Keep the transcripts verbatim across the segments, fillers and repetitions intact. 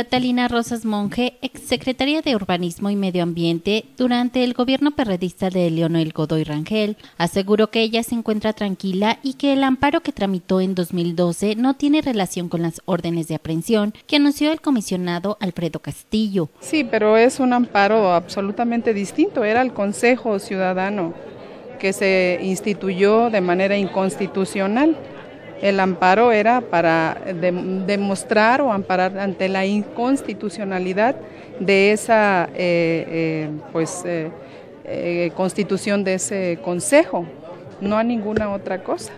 Catalina Rosas Monge, exsecretaria de Urbanismo y Medio Ambiente durante el gobierno perredista de Leonel Godoy Rangel, aseguró que ella se encuentra tranquila y que el amparo que tramitó en dos mil doce no tiene relación con las órdenes de aprehensión que anunció el comisionado Alfredo Castillo. Sí, pero es un amparo absolutamente distinto, era el Consejo Ciudadano que se instituyó de manera inconstitucional. El amparo era para de, demostrar o amparar ante la inconstitucionalidad de esa eh, eh, pues, eh, eh, constitución de ese consejo, no a ninguna otra cosa.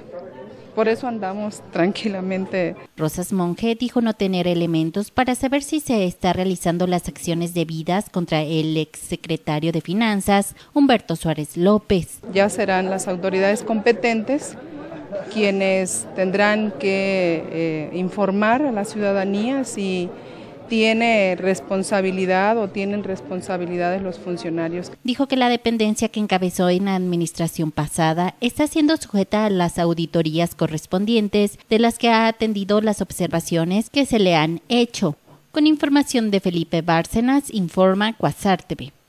Por eso andamos tranquilamente. Rosas Monge dijo no tener elementos para saber si se está realizando las acciones debidas contra el exsecretario de Finanzas, Humberto Suárez López. Ya serán las autoridades competentes quienes tendrán que eh, informar a la ciudadanía si tiene responsabilidad o tienen responsabilidades los funcionarios. Dijo que la dependencia que encabezó en la administración pasada está siendo sujeta a las auditorías correspondientes, de las que ha atendido las observaciones que se le han hecho. Con información de Felipe Bárcenas, informa Cuasar T V.